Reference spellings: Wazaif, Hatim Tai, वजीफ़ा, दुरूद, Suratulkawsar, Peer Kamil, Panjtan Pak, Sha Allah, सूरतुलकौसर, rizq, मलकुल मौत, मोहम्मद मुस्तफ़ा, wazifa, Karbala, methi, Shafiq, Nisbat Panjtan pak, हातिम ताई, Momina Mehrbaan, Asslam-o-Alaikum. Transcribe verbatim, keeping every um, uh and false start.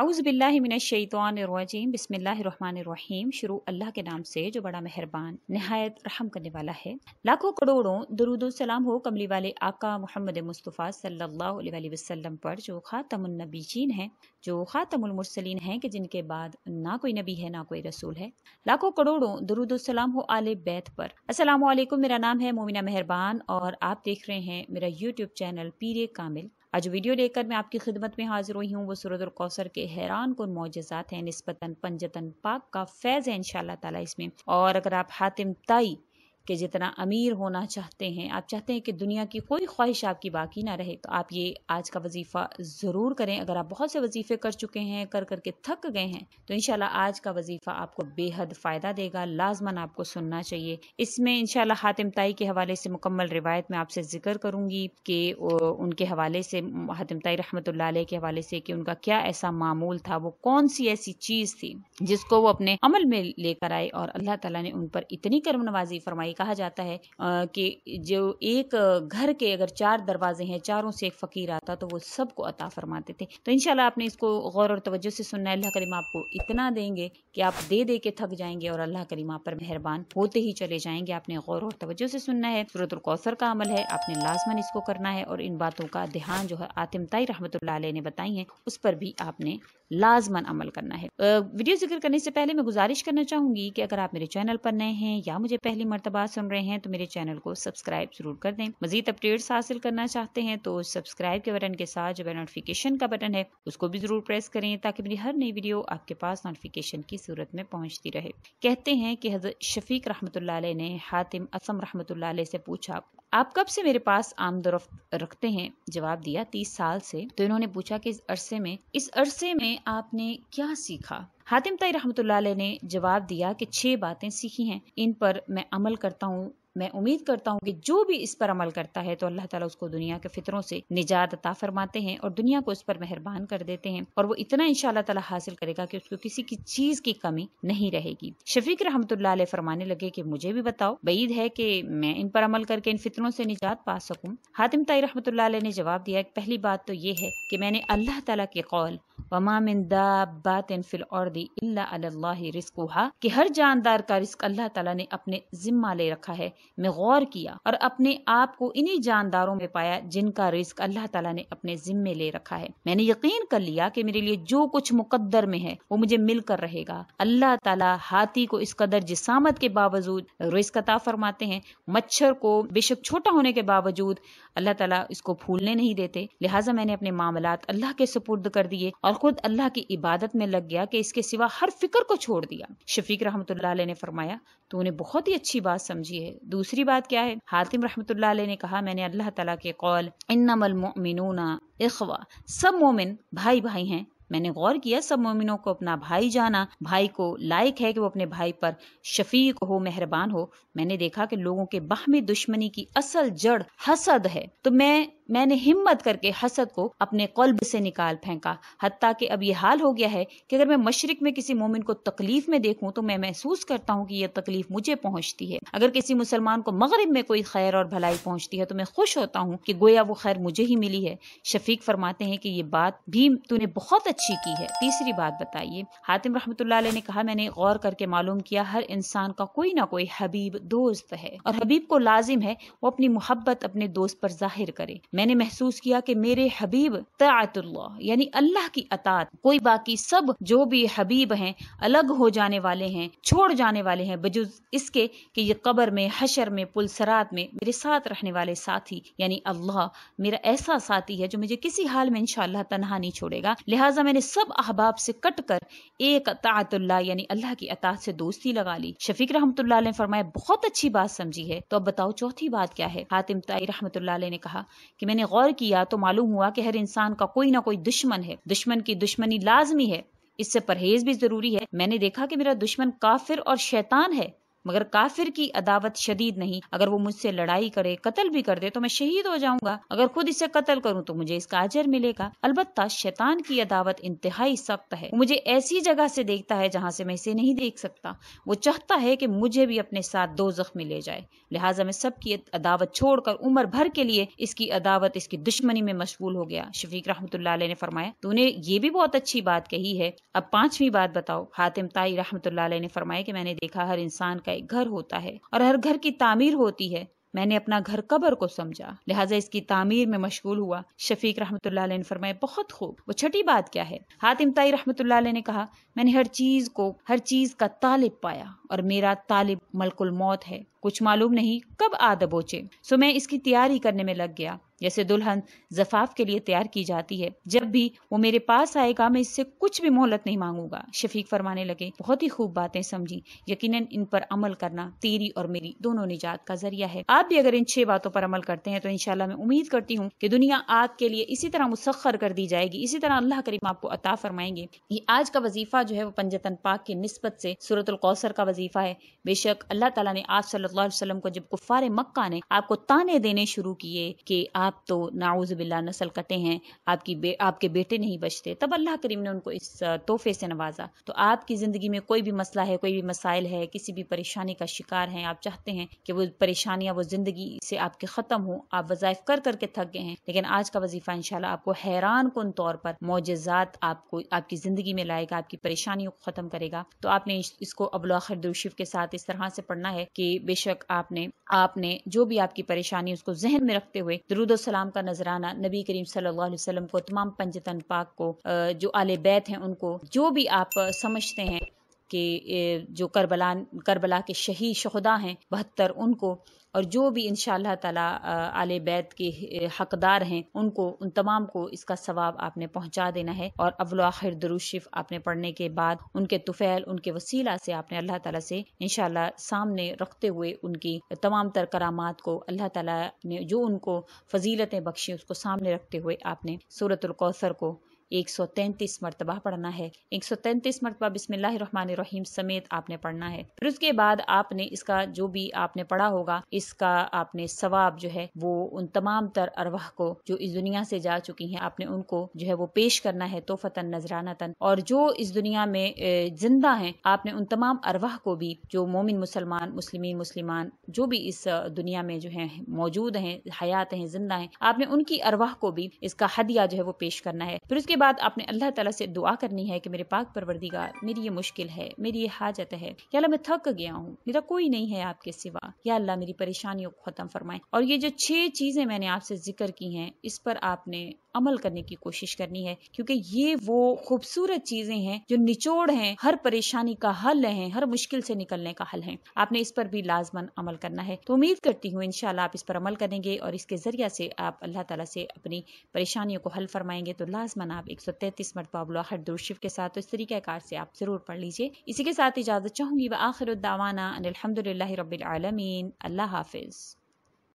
आउज़ुबिल्लाहि मिनश्शैतानिर्रजीम बिस्मिल्लाहिर्रहमानिर्रहीम। शुरू अल्लाह के नाम से जो बड़ा मेहरबान नहायत रहम करने वाला है। लाखों करोड़ों दुरूद सलाम हो कमली वाले आका मोहम्मद मुस्तफ़ा सल्लल्लाहु अलैहि वसल्लम पर, जो ख़ातमुन नबीयीन हैं, जो ख़ातमुल मुरसलीन हैं, कि जिनके बाद ना कोई नबी है ना कोई रसूल है। लाखों करोड़ों दुरूद सलाम हो आले बैत पर। अस्सलामु अलैकुम, मेरा नाम है मोमिना मेहरबान और आप देख रहे हैं मेरा यूट्यूब चैनल पीर कामिल। आज वीडियो लेकर मैं आपकी खिदमत में हाजिर हुई हूँ। वो सूरतुलकौसर के हैरान कुन मौजज़ात हैं, निस्बतन पंजतन पाक का फैज़ है इंशाल्लाह ताला इसमें। और अगर आप हातिम ताई के जितना अमीर होना चाहते हैं, आप चाहते हैं कि दुनिया की कोई ख्वाहिश आपकी बाकी ना रहे, तो आप ये आज का वजीफ़ा ज़रूर करें। अगर आप बहुत से वजीफ़े कर चुके हैं, कर करके थक गए हैं, तो इंशाल्लाह आज का वजीफ़ा आपको बेहद फ़ायदा देगा। लाजमन आपको सुनना चाहिए। इसमें इंशाल्लाह हातिम ताई के हवाले से मुकम्मल रिवायत में आपसे ज़िक्र करूँगी कि उनके हवाले से, हातिम ताई रहमतुल्लाह अलैह के हवाले से, कि उनका क्या ऐसा मामूल था, वो कौन सी ऐसी चीज़ थी जिसको वो अपने अमल में लेकर आए और अल्लाह ताला ने उन पर इतनी करम नवाजी फरमाई। कहा जाता है कि जो एक घर के अगर चार दरवाजे हैं, चारों से एक फकीर आता तो वो सबको अता फरमाते थे। तो इंशाल्लाह आपने इसको गौर और तवज्जो से सुनना है। अल्लाह करीम आपको इतना देंगे कि आप दे दे के थक जाएंगे और अल्लाह करीम आप पर मेहरबान होते ही चले जाएंगे। आपने गौर और तवज्जो से सुनना है। सूरतुलकौसर का अमल है, आपने लाजमन इसको करना है और इन बातों का ध्यान जो है हातिम ताई रहमतुल्लाह अलैह ने बताई है, उस पर भी आपने लाजमन अमल करना है। वीडियो जिक्र करने से पहले मैं गुजारिश करना चाहूंगी कि अगर आप मेरे चैनल पर नए हैं या मुझे पहली मर्तबा सुन रहे हैं तो मेरे चैनल को सब्सक्राइब जरूर कर दें। मजीद अपडेट्स हासिल करना चाहते हैं तो सब्सक्राइब के बटन के साथ जो नोटिफिकेशन का बटन है उसको भी जरूर प्रेस करें, ताकि मेरी हर नई वीडियो आपके पास नोटिफिकेशन की सूरत में पहुँचती रहे। कहते हैं कि हज़रत शफीक रहमतुल्लाह अलैह ने हातिम असम रहमतुल्लाह अलैह से पूछा, आप कब से मेरे पास आमदरफ्त रखते हैं? जवाब दिया, तीस साल से। तो इन्होंने पूछा कि इस अरसे में इस अरसे में आपने क्या सीखा? हातिम ताई रहमतुल्लाह अलैह ने जवाब दिया कि छह बातें सीखी हैं, इन पर मैं अमल करता हूँ। मैं उम्मीद करता हूँ कि जो भी इस पर अमल करता है तो अल्लाह ताला उसको दुनिया के फितरों से निजात अता फरमाते हैं और दुनिया को इस पर मेहरबान कर देते हैं, और वो इतना इंशाल्लाह ताला हासिल करेगा कि उसको किसी की चीज की कमी नहीं रहेगी। शफीक रहमतुल्लाह अलैह फरमाने लगे कि मुझे भी बताओ, बईद है कि मैं इन पर अमल करके इन फितरों से निजात पा सकूँ। हातिम ताई रहमतुल्लाह अलैह ने जवाब दिया, पहली बात तो ये है कि मैंने अल्लाह ताला के कौल वमा मिन दाब्बातिन फिल अर्दी इल्ला अल्लाहि रिज़्क़ुहा, कि हर जानदार का रिस्क अल्लाह ताला ने अपने जिम्मा ले रखा है, मैं गौर किया और अपने आप को इन्हीं जानदारों में पाया जिनका रिस्क अल्लाह ताला ने अपने जिम्मे ले रखा है। मैंने यकीन कर लिया कि मेरे लिए जो कुछ मुकद्दर में है वो मुझे मिलकर रहेगा। अल्लाह ताला हाथी को इस कदर जिसामत के बावजूद रिस्क अता फरमाते हैं, मच्छर को बेशक छोटा होने के बावजूद अल्लाह ताला इसको फूलने नहीं देते। लिहाजा मैंने अपने मामलात अल्लाह के सुपुर्द कर दिए और खुद अल्लाह की इबादत में लग गया कि इसके सिवा हर फिक्र को छोड़ दिया। शफीक रहमतुल्लाह अलैह ने फरमाया, तूने बहुत ही अच्छी बात समझी है। दूसरी बात क्या है? हातिम रहमतुल्लाह अलैह ने कहा, मैंने अल्लाह ताला के कौल इन्नमल मुमिनूना इख्वा, सब मोमिन भाई भाई हैं, मैंने गौर किया सब मोमिनों को अपना भाई जाना, भाई को लायक है कि वो अपने भाई पर शफीक हो, मेहरबान हो। मैंने देखा कि लोगों के बाहमी दुश्मनी की असल जड़ हसद है, तो मैं मैंने हिम्मत करके हसद को अपने कल्ब से निकाल फेंका। हत्ता कि अब यह हाल हो गया है कि अगर मैं मशरिक में किसी मोमिन को तकलीफ में देखूं तो मैं महसूस करता हूं कि यह तकलीफ मुझे पहुंचती है। अगर किसी मुसलमान को मगरिब में कोई खैर और भलाई पहुंचती है तो मैं खुश होता हूं कि गोया वो खैर मुझे ही मिली है। शफीक फरमाते हैं कि ये बात भी तूने बहुत अच्छी की है। तीसरी बात बताइए? हातिम रहमतुल्लाह अलैह ने कहा, मैंने गौर करके मालूम किया हर इंसान का कोई ना कोई हबीब दोस्त है और हबीब को लाजिम है वो अपनी मोहब्बत अपने दोस्त पर जाहिर करे। मैंने महसूस किया कि मेरे हबीब ताअतुल्लाह यानी अल्लाह की अतात, कोई बाकी सब जो भी हबीब हैं अलग हो जाने वाले हैं, छोड़ जाने वाले हैं, बजुज इसके कि ये कब्र में, हशर में, पुलसरात में मेरे साथ रहने वाले साथी यानी अल्लाह मेरा ऐसा साथी है जो मुझे किसी हाल में इंशाअल्लाह तन्हा नहीं छोड़ेगा। लिहाजा मैंने सब अहबाब से कट कर एक ताअतुल्लाह यानी अल्लाह की अतात से दोस्ती लगा ली। शफीक रहमतुल्लाह अलैह ने फरमाया, बहुत अच्छी बात समझी है। तो अब बताओ चौथी बात क्या है? हातिम ताई रहमतुल्लाह अलैह ने कहा कि मैंने गौर किया तो मालूम हुआ कि हर इंसान का कोई ना कोई दुश्मन है, दुश्मन की दुश्मनी लाजमी है, इससे परहेज भी जरूरी है। मैंने देखा कि मेरा दुश्मन काफिर और शैतान है, मगर काफिर की अदावत शदीद नहीं। अगर वो मुझसे लड़ाई करे, कत्ल भी कर दे तो मैं शहीद हो जाऊंगा, अगर खुद इसे कत्ल करूं तो मुझे इसका अजर मिलेगा। अलबत्ता शैतान की अदावत इंतहाई सख्त है, मुझे ऐसी जगह से देखता है जहाँ से मैं इसे नहीं देख सकता। वो चाहता है कि मुझे भी अपने साथ दोज़ख में ले जाए, लिहाजा मैं सबकी अदावत छोड़कर उम्र भर के लिए इसकी अदावत, इसकी दुश्मनी में मशगूल हो गया। शफीक रहमतुल्लाह अलैह ने फरमाया, तूने ये भी बहुत अच्छी बात कही है, अब पांचवी बात बताओ। हातिम ताई रहमतुल्लाह अलैह ने फरमाया कि मैंने देखा हर इंसान का एक घर होता है और हर घर की तामीर होती है, मैंने अपना घर कब्र को समझा, लिहाजा इसकी तामीर में मशगूल हुआ। शफीक रहमतुल्लाह अलैह ने फरमाया, बहुत खूब, वो छठी बात क्या है? हातिम ताई रहमतुल्लाह अलैह ने कहा, मैंने हर चीज को, हर चीज का तालिब पाया और मेरा तालिब मलकुल मौत है, कुछ मालूम नहीं कब आ दबोचे, सो मैं इसकी तैयारी करने में लग गया। जैसे दुल्हन जफाफ के लिए तैयार की जाती है, जब भी वो मेरे पास आएगा मैं इससे कुछ भी मोहलत नहीं मांगूंगा। शफीक फरमाने लगे, बहुत ही खूब बातें समझी, यकीनन इन पर अमल करना तेरी और मेरी दोनों निजात का जरिया है। आप भी अगर इन छह बातों पर अमल करते हैं तो इंशाल्लाह मैं उम्मीद करती हूँ कि दुनिया आपके लिए इसी तरह मुसख्खर कर दी जाएगी, इसी तरह अल्लाह करीम आपको अता फरमाएंगे। ये आज का वजीफा जो है वो पंजतन पाक की निस्बत से सूरतुल कौसर का वजीफा है। बेशक अल्लाह ताला ने आप सल्लल्लाहु अलैहि वसल्लम को, जब कुफार मक्का ने आपको ताने देने शुरू किए कि आप आप तो नाउज बिल्ला नस्ल कटे हैं, आपकी बे, आपके बेटे नहीं बचते, तब अल्लाह करीम ने उनको इस तोहफे से नवाजा। तो आपकी ज़िंदगी में कोई भी मसला है, कोई भी मसाइल है, किसी भी परेशानी का शिकार हैं, आप चाहते हैं कि वो परेशानियां, वो ज़िंदगी से आपके ख़त्म हो, आप वज़ाइफ कर करके थक गए हैं, लेकिन आज का वजीफ़ा इंशाल्लाह आपको हैरान कुन तौर पर मोजज़ात आपको आपकी ज़िंदगी में लाएगा, आपकी परेशानियों को ख़त्म करेगा। तो आपने इसको अबुल आखिर दुरूशिफ के साथ इस तरह से पढ़ना है कि बेशक आपने आपने जो भी आपकी परेशानी, उसको जहन में रखते हुए दुरूद सलाम का नजराना नबी करीम सल्लल्लाहु अलैहि वसल्लम को, तमाम पंजतन पाक को, जो आले बैत हैं उनको, जो भी आप समझते हैं कि जो करबला करबला के शहीद शहदा हैं बहत्तर, उनको, और जो भी इंशाअल्लाह ताला आले बैत के हकदार हैं उनको, उन तमाम को इसका सवाब आपने पहुंचा देना है। और अव्वल आखिर दुरूशिफ आपने पढ़ने के बाद उनके तुफैल, उनके वसीला से आपने अल्लाह ताला से इंशाअल्लाह सामने रखते हुए उनकी तमाम तर करामात को, अल्लाह ताला ने जो उनको फजीलतें बख्शी, उसको सामने रखते हुए आपने सूरतुल कौसर को एक सौ तैंतीस मरतबा पढ़ना है। एक सौ तैंतीस मरतबा बिस्मिल्लाहिर्रहमानिर्रहीम समेत आपने पढ़ना है। फिर उसके बाद आपने इसका जो भी आपने पढ़ा होगा, इसका आपने सवाब जो है वो उन तमाम तर अरवाह को जो इस दुनिया से जा चुकी हैं, आपने उनको जो है वो पेश करना है तोहफतन नजरानतन। और जो इस दुनिया में जिंदा हैं, आपने उन तमाम अरवाह को भी, जो मोमिन मुसलमान, मुस्लिमीन मुस्लिमान, जो भी इस दुनिया में जो है मौजूद हैं, हयात हैं, जिंदा हैं, आपने उनकी अरवाह को भी इसका हदिया जो है वो पेश करना है। फिर उसके बाद आपने अल्लाह ताला से दुआ करनी है कि मेरे पाक परवरदिगार, मेरी ये मुश्किल है, मेरी ये हाजत है, या अल्लाह मैं थक गया हूँ, मेरा कोई नहीं है आपके सिवा, या अल्लाह मेरी परेशानियों को खत्म फरमाए। और ये जो छह चीजें मैंने आपसे जिक्र की हैं, इस पर आपने अमल करने की कोशिश करनी है, क्योंकि ये वो खूबसूरत चीजें हैं जो निचोड़ हैं, हर परेशानी का हल है, हर मुश्किल से निकलने का हल है। आपने इस पर भी लाजमन अमल करना है। तो उम्मीद करती हूँ इंशाल्लाह आप इस पर अमल करेंगे और इसके जरिया से आप अल्लाह ताला से अपनी परेशानियों को हल फरमाएंगे। तो लाजमन आप एक सौ तैंतीस मरतबा अब्लुआखिर दुरूशिफ के साथ, तो इस तरीक़ाकार से आप ज़रूर पढ़ लीजिए। इसी के साथ इजाज़त चाहूँगी। व आखिर दावाना अनिल हम्दुलिल्लाहि रब्बिल आलमीन। अल्लाह हाफिज़।